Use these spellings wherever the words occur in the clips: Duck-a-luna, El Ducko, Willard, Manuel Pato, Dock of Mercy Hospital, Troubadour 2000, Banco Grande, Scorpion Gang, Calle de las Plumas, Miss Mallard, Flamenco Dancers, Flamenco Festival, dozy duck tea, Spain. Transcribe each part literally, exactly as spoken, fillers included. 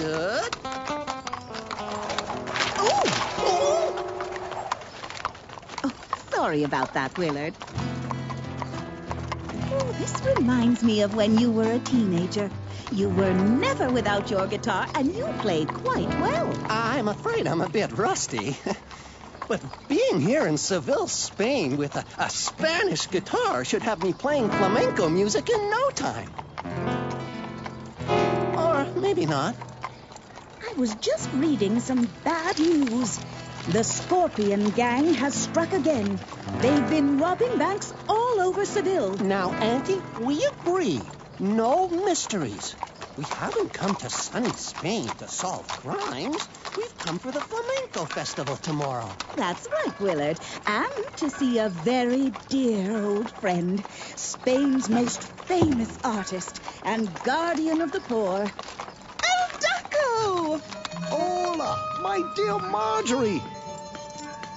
Good. Ooh. Ooh. Oh, sorry about that, Willard. Oh, this reminds me of when you were a teenager. You were never without your guitar, and you played quite well. I'm afraid I'm a bit rusty. But being here in Seville, Spain, with a, a Spanish guitar should have me playing flamenco music in no time. Or maybe not. I was just reading some bad news. The Scorpion Gang has struck again. They've been robbing banks all over Seville. Now, Auntie, we agree. No mysteries. We haven't come to sunny Spain to solve crimes. We've come for the Flamenco Festival tomorrow. That's right, Willard. And to see a very dear old friend, Spain's most famous artist and guardian of the poor, El Ducko! Hola, my dear Marjorie.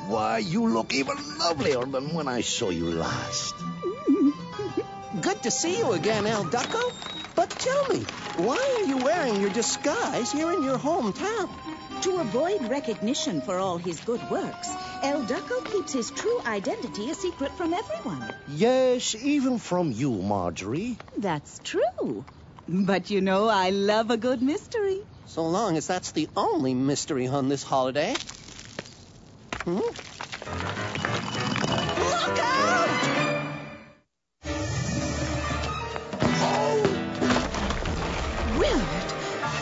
Why, you look even lovelier than when I saw you last. Good to see you again, El Ducko. But tell me, why are you wearing your disguise here in your hometown? To avoid recognition for all his good works, El Ducko keeps his true identity a secret from everyone. Yes, even from you, Marjorie. That's true. But you know, I love a good mystery. So long as that's the only mystery on this holiday. Hmm? Look out!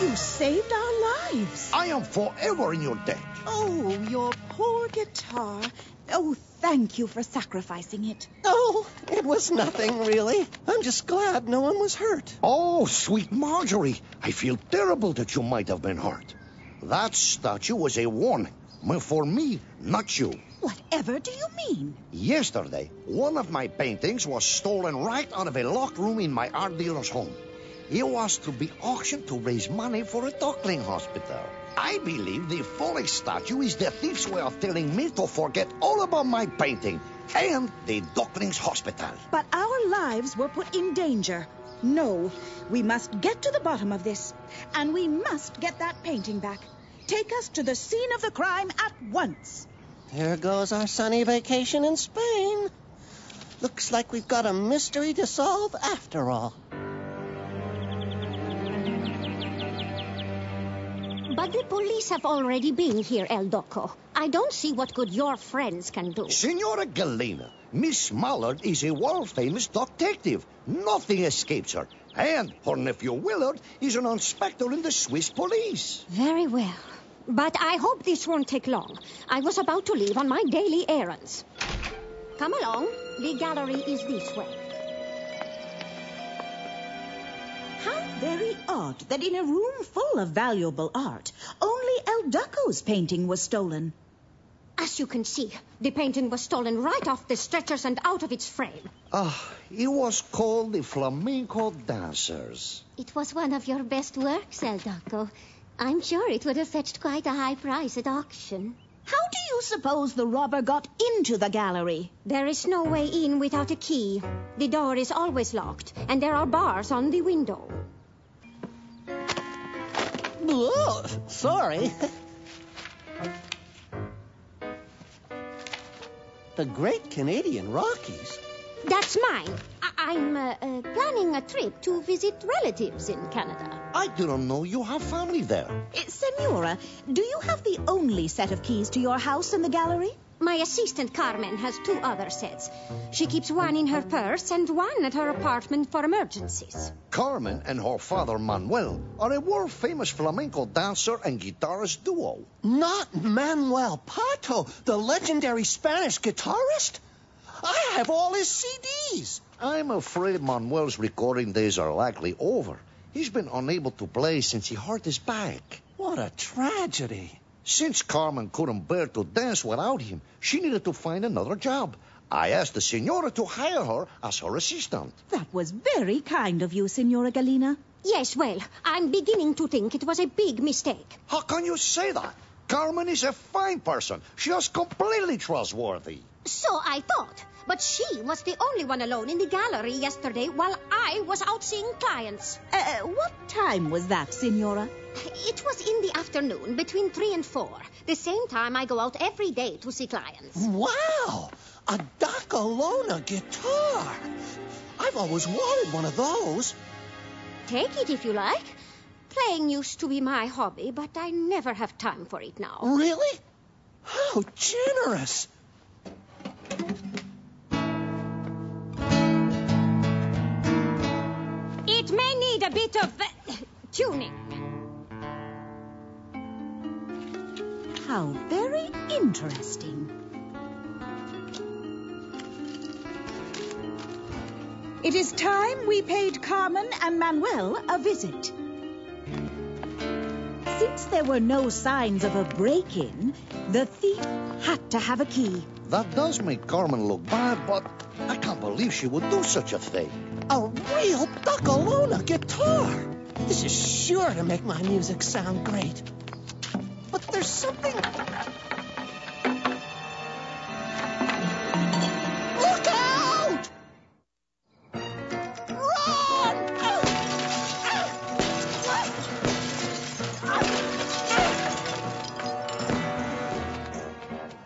You saved our lives. I am forever in your debt. Oh, your poor guitar. Oh, thank you for sacrificing it. Oh, it was nothing, really. I'm just glad no one was hurt. Oh, sweet Marjorie, I feel terrible that you might have been hurt. That statue was a warning. For me, not you. Whatever do you mean? Yesterday, one of my paintings was stolen right out of a locked room in my art dealer's home. It was to be auctioned to raise money for a duckling hospital. I believe the falling statue is the thief's way of telling me to forget all about my painting and the duckling's hospital. But our lives were put in danger. No, we must get to the bottom of this. And we must get that painting back. Take us to the scene of the crime at once. There goes our sunny vacation in Spain. Looks like we've got a mystery to solve after all. But the police have already been here, El Ducko. I don't see what good your friends can do. Senora Galena, Miss Mallard is a world-famous detective. Nothing escapes her. And her nephew Willard is an inspector in the Swiss police. Very well. But I hope this won't take long. I was about to leave on my daily errands. Come along. The gallery is this way. Very odd that in a room full of valuable art, only El Ducko's painting was stolen. As you can see, the painting was stolen right off the stretchers and out of its frame. Ah, uh, it was called the Flamenco Dancers. It was one of your best works, El Ducko. I'm sure it would have fetched quite a high price at auction. How do you suppose the robber got into the gallery? There is no way in without a key. The door is always locked, and there are bars on the window. Oh, sorry. The Great Canadian Rockies? That's mine. I I'm uh, uh, planning a trip to visit relatives in Canada. I didn't know you have family there. Uh, Senora, do you have the only set of keys to your house in the gallery? My assistant Carmen has two other sets. She keeps one in her purse and one at her apartment for emergencies. Carmen and her father Manuel are a world-famous flamenco dancer and guitarist duo. Not Manuel Pato, the legendary Spanish guitarist? I have all his C Ds. I'm afraid Manuel's recording days are likely over. He's been unable to play since he hurt his back. What a tragedy. Since Carmen couldn't bear to dance without him, she needed to find another job. I asked the Senora to hire her as her assistant. That was very kind of you, Senora Galena. Yes, well, I'm beginning to think it was a big mistake. How can you say that? Carmen is a fine person. She is completely trustworthy. So I thought. But she was the only one alone in the gallery yesterday while I was out seeing clients. Uh, what time was that, Senora? It was in the afternoon, between three and four. The same time I go out every day to see clients. Wow! A Duck-a-luna guitar! I've always wanted one of those. Take it if you like. Playing used to be my hobby, but I never have time for it now. Really? How generous! It may need a bit of uh, tuning. How very interesting. It is time we paid Carmen and Manuel a visit. Since there were no signs of a break-in, the thief had to have a key. That does make Carmen look bad, but I can't believe she would do such a thing. A real Duck-a-luna guitar! This is sure to make my music sound great. But there's something... Look out! Run!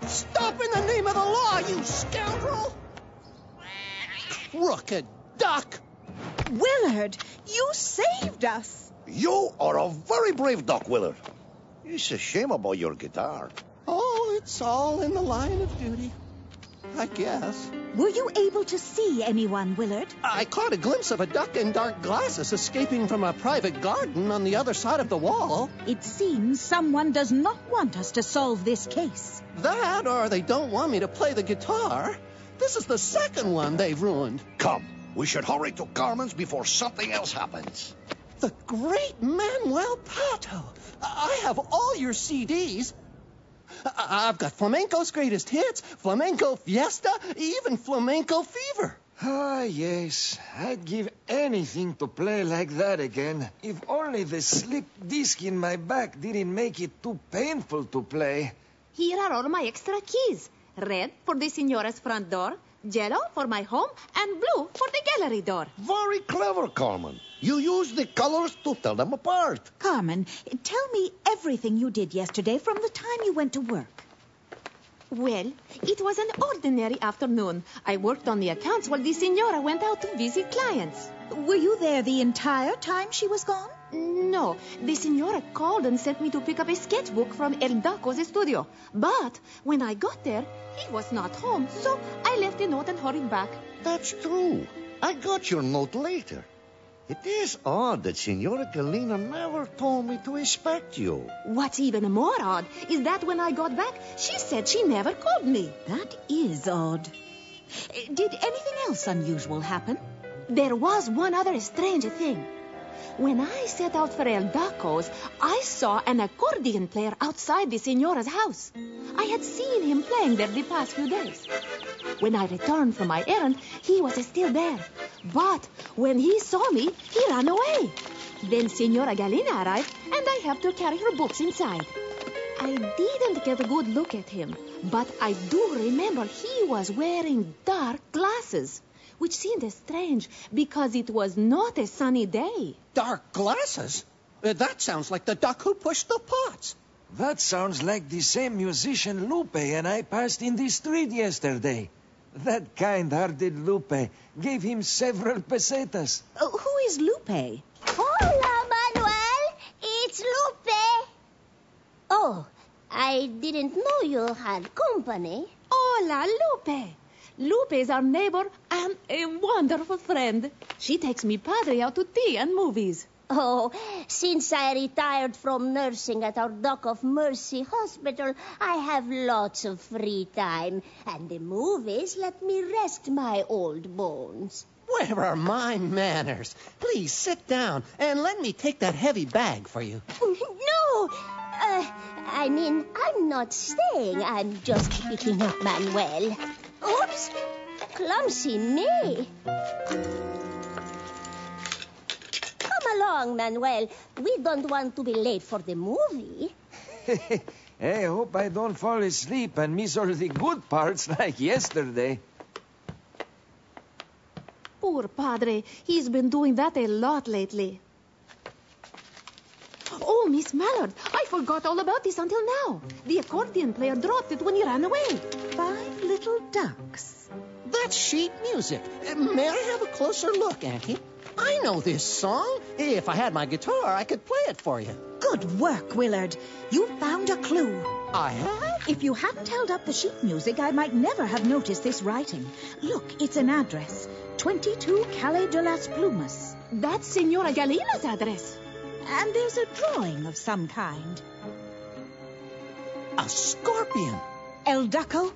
Stop in the name of the law, you scoundrel! Crooked duck! Willard, you saved us! You are a very brave duck, Willard. It's a shame about your guitar. Oh, it's all in the line of duty, I guess. Were you able to see anyone, Willard? I caught a glimpse of a duck in dark glasses escaping from a private garden on the other side of the wall. It seems someone does not want us to solve this case. That, or they don't want me to play the guitar. This is the second one they've ruined. Come, we should hurry to Carmen's before something else happens. The great Manuel Pato. I have all your C Ds. I've got flamenco's greatest hits, flamenco fiesta, even flamenco fever. Ah, yes. I'd give anything to play like that again. If only the slip disc in my back didn't make it too painful to play. Here are all my extra keys. Red for the signora's front door, yellow for my home, and blue for the gallery door. Very clever, Carmen. You use the colors to tell them apart. Carmen, tell me everything you did yesterday from the time you went to work. Well, it was an ordinary afternoon. I worked on the accounts while the signora went out to visit clients. Were you there the entire time she was gone? No. The signora called and sent me to pick up a sketchbook from El Ducko's studio. But when I got there, he was not home, so I left a note and hurried back. That's true. I got your note later. It is odd that Signora Galina never told me to expect you. What's even more odd is that when I got back, she said she never called me. That is odd. Did anything else unusual happen? There was one other strange thing. When I set out for El Ducko's, I saw an accordion player outside the Signora's house. I had seen him playing there the past few days. When I returned from my errand, he was still there. But when he saw me, he ran away. Then Signora Galina arrived, and I helped her carry her books inside. I didn't get a good look at him, but I do remember he was wearing dark glasses, which seemed strange because it was not a sunny day. Dark glasses? That sounds like the duck who pushed the pots. That sounds like the same musician Lupe and I passed in the street yesterday. That kind-hearted Lupe gave him several pesetas. Uh, who is Lupe? Hola, Manuel. It's Lupe. Oh, I didn't know you had company. Hola, Lupe. Lupe is our neighbor and a wonderful friend. She takes me padre out to tea and movies. Oh, since I retired from nursing at our Dock of Mercy Hospital, I have lots of free time, and the movies let me rest my old bones. Where are my manners? Please sit down, and let me take that heavy bag for you. No! Uh, I mean, I'm not staying. I'm just picking up Manuel. Oops! Clumsy me! Along, Manuel. We don't want to be late for the movie. I hope I don't fall asleep and miss all the good parts like yesterday. Poor Padre. He's been doing that a lot lately. Oh, Oh, Miss Mallard, I forgot all about this until now. The accordion player dropped it when he ran away. Five little ducks. That's sheet music. May I have a closer look, Auntie? I know this song. If I had my guitar, I could play it for you. Good work, Willard. You found a clue. I have? If you hadn't held up the sheet music, I might never have noticed this writing. Look, it's an address. twenty-two Calle de las Plumas. That's Senora Galena's address. And there's a drawing of some kind. A scorpion? El Ducko,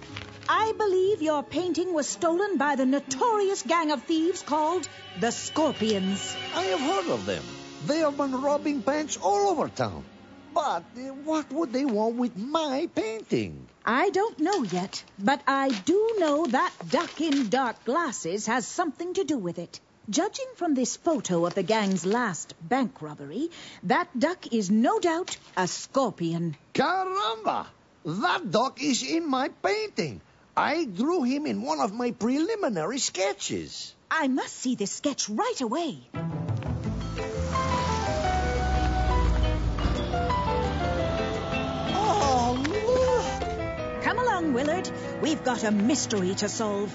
I believe your painting was stolen by the notorious gang of thieves called the Scorpions. I have heard of them. They have been robbing banks all over town. But what would they want with my painting? I don't know yet, but I do know that duck in dark glasses has something to do with it. Judging from this photo of the gang's last bank robbery, that duck is no doubt a scorpion. Caramba! That duck is in my painting. I drew him in one of my preliminary sketches. I must see this sketch right away. Willard, we've got a mystery to solve.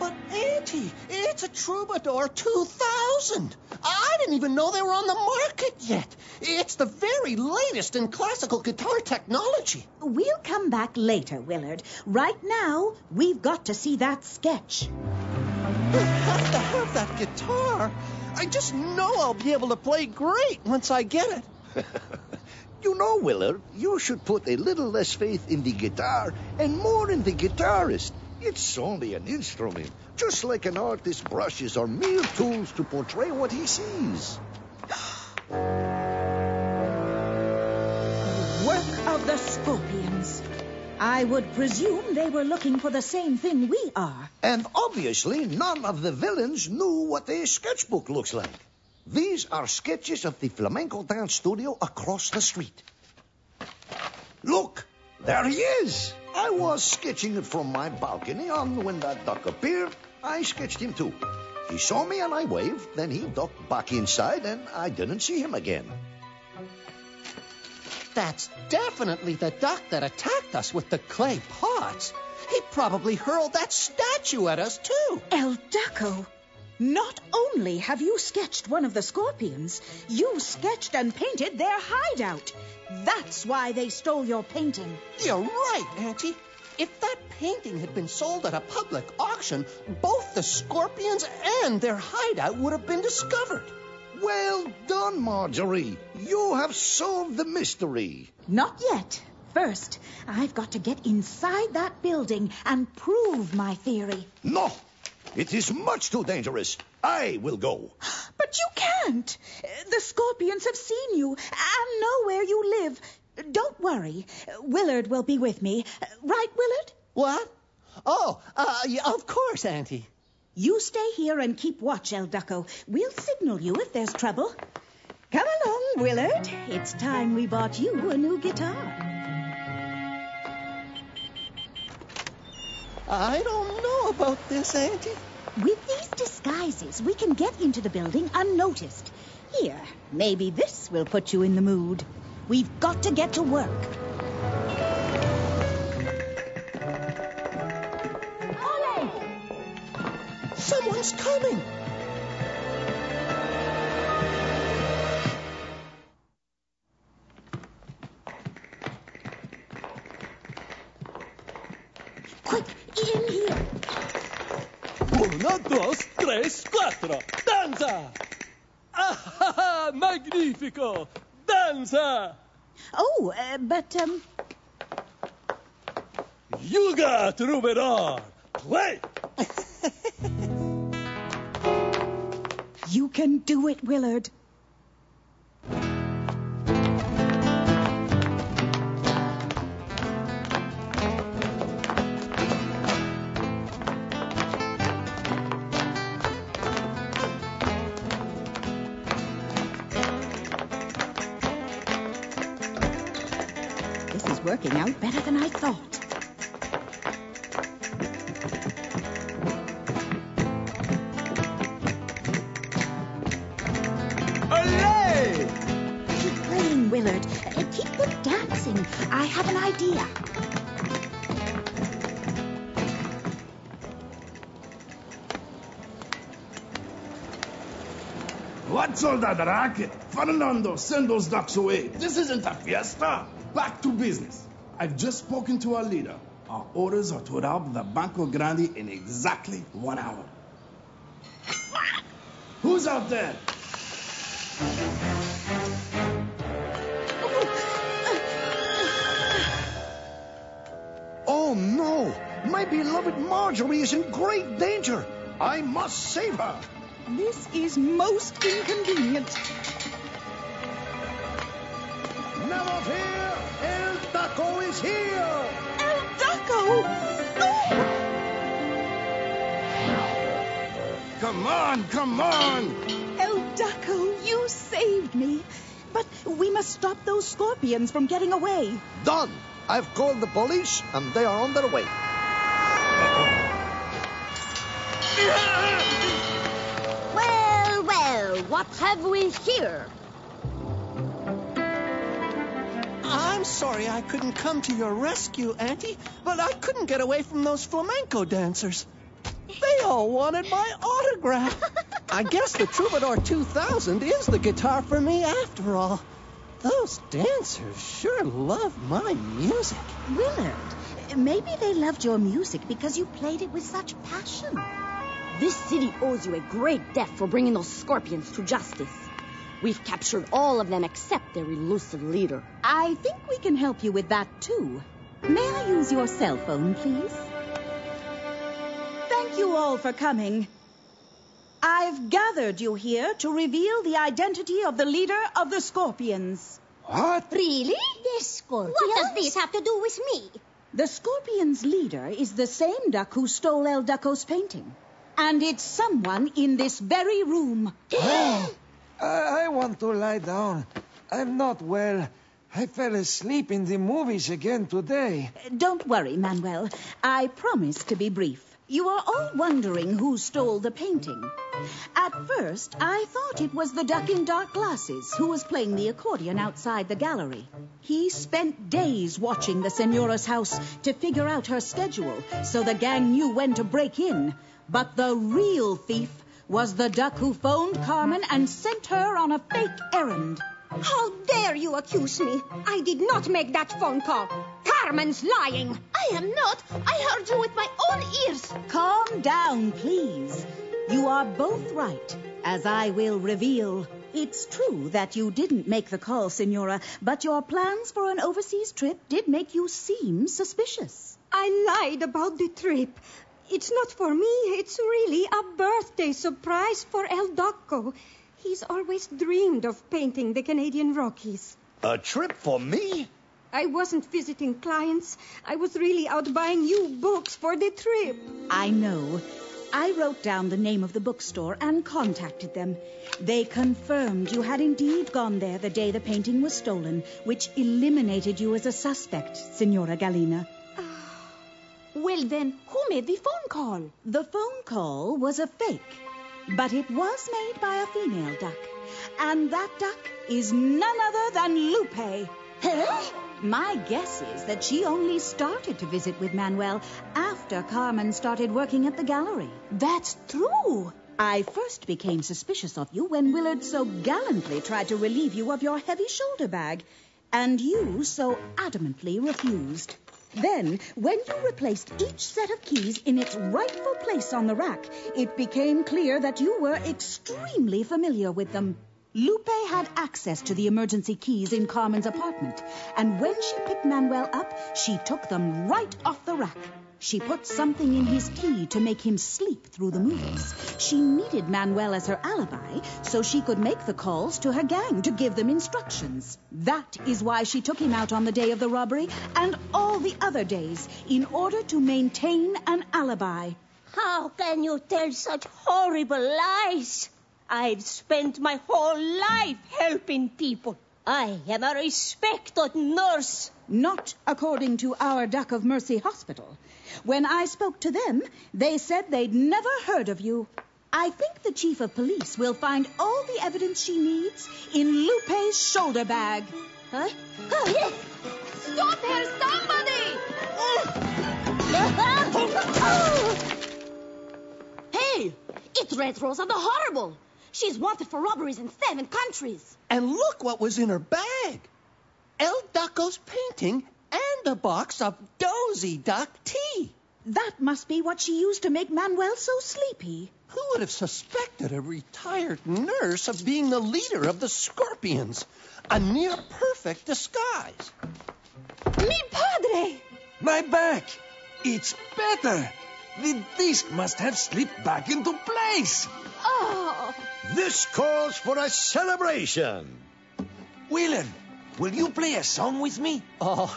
But, Auntie, it's a Troubadour two thousand. I didn't even know they were on the market yet. It's the very latest in classical guitar technology. We'll come back later, Willard. Right now, we've got to see that sketch. I have to have that guitar. I just know I'll be able to play great once I get it. You know, Willard, you should put a little less faith in the guitar and more in the guitarist. It's only an instrument, just like an artist brushes are mere tools to portray what he sees. Work of the Scorpions. I would presume they were looking for the same thing we are. And obviously, none of the villains knew what their sketchbook looks like. These are sketches of the flamenco dance studio across the street. Look, there he is. I was sketching it from my balcony, and when that duck appeared, I sketched him too. He saw me and I waved, then he ducked back inside and I didn't see him again. That's definitely the duck that attacked us with the clay pots. He probably hurled that statue at us too. El Ducko. Not only have you sketched one of the scorpions, you sketched and painted their hideout. That's why they stole your painting. You're right, Auntie. If that painting had been sold at a public auction, both the scorpions and their hideout would have been discovered. Well done, Marjorie. You have solved the mystery. Not yet. First, I've got to get inside that building and prove my theory. No! It is much too dangerous. I will go. But you can't. The scorpions have seen you and know where you live. Don't worry. Willard will be with me. Right, Willard? What? Oh, uh, yeah, of course, Auntie. You stay here and keep watch, El Ducko. We'll signal you if there's trouble. Come along, Willard. It's time we bought you a new guitar. I don't know about this, Auntie. With these disguises, we can get into the building unnoticed. Here, maybe this will put you in the mood. We've got to get to work. Ollie! Someone's coming! Dos, tres, cuatro. Danza! Ah, ha, ha, magnifico! Danza! Oh, uh, but, um... Yuga, Troubadour! Play! You can do it, Willard. Working out better than I thought. Olé! Keep playing, Willard. Bad soldier racket. Fernando, send those ducks away. This isn't a fiesta. Back to business. I've just spoken to our leader. Our orders are to rob the Banco Grande in exactly one hour. Who's out there? Oh no! My beloved Marjorie is in great danger! I must save her! This is most inconvenient. Never fear! El Ducko is here! El Ducko! No! Come on, come on! El Ducko, you saved me. But we must stop those scorpions from getting away. Done! I've called the police, and they are on their way. Well, well, what have we here? I'm sorry I couldn't come to your rescue, Auntie, but I couldn't get away from those flamenco dancers. They all wanted my autograph. I guess the Troubadour two thousand is the guitar for me after all. Those dancers sure love my music. Willard, maybe they loved your music because you played it with such passion. This city owes you a great debt for bringing those scorpions to justice. We've captured all of them except their elusive leader. I think we can help you with that, too. May I use your cell phone, please? Thank you all for coming. I've gathered you here to reveal the identity of the leader of the Scorpions. What? Really? The Scorpions? What does this have to do with me? The Scorpions' leader is the same duck who stole El Ducko's painting. And it's someone in this very room. Oh, I, I want to lie down. I'm not well. I fell asleep in the movies again today. Don't worry, Manuel. I promise to be brief. You are all wondering who stole the painting. At first, I thought it was the duck in dark glasses who was playing the accordion outside the gallery. He spent days watching the Senora's house to figure out her schedule, so the gang knew when to break in. But the real thief was the duck who phoned Carmen and sent her on a fake errand. How dare you accuse me? I did not make that phone call. Carmen's lying. I am not. I heard you with my own ears. Calm down, please. You are both right, as I will reveal. It's true that you didn't make the call, Senora, but your plans for an overseas trip did make you seem suspicious. I lied about the trip. It's not for me. It's really a birthday surprise for El Ducko. He's always dreamed of painting the Canadian Rockies. A trip for me? I wasn't visiting clients. I was really out buying new books for the trip. I know. I wrote down the name of the bookstore and contacted them. They confirmed you had indeed gone there the day the painting was stolen, which eliminated you as a suspect, Senora Galina. Well then, who made the phone call? The phone call was a fake. But it was made by a female duck. And that duck is none other than Lupe. Huh? My guess is that she only started to visit with Manuel after Carmen started working at the gallery. That's true. I first became suspicious of you when Willard so gallantly tried to relieve you of your heavy shoulder bag. And you so adamantly refused. Then, when you replaced each set of keys in its rightful place on the rack, it became clear that you were extremely familiar with them. Lupe had access to the emergency keys in Carmen's apartment, and when she picked Manuel up, she took them right off the rack. She put something in his key to make him sleep through the movies. She needed Manuel as her alibi so she could make the calls to her gang to give them instructions. That is why she took him out on the day of the robbery and all the other days in order to maintain an alibi. How can you tell such horrible lies? I've spent my whole life helping people. I am a respected nurse. Not according to our Dock of Mercy Hospital. When I spoke to them, they said they'd never heard of you. I think the chief of police will find all the evidence she needs in Lupe's shoulder bag. Huh? Stop her, somebody! Hey! It's Red Rose of the Horrible! She's wanted for robberies in seven countries. And look what was in her bag. El Ducko's painting and a box of dozy duck tea. That must be what she used to make Manuel so sleepy. Who would have suspected a retired nurse of being the leader of the Scorpions? A near-perfect disguise. Mi padre! My back! It's better! The disc must have slipped back into place. Oh! This calls for a celebration. Willard, will you play a song with me? Oh,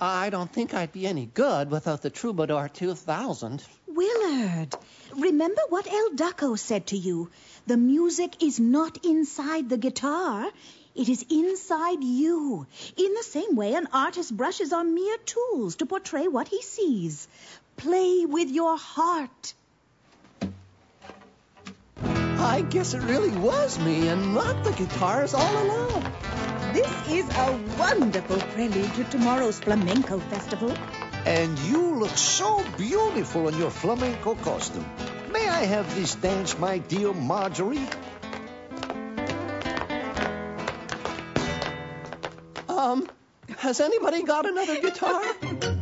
I don't think I'd be any good without the Troubadour two thousand. Willard, remember what El Ducko said to you. The music is not inside the guitar. It is inside you. In the same way an artist brushes on mere tools to portray what he sees. Play with your heart. I guess it really was me and not the guitars all along. This is a wonderful prelude to tomorrow's Flamenco Festival. And you look so beautiful in your flamenco costume. May I have this dance, my dear Marjorie? Um, has anybody got another guitar?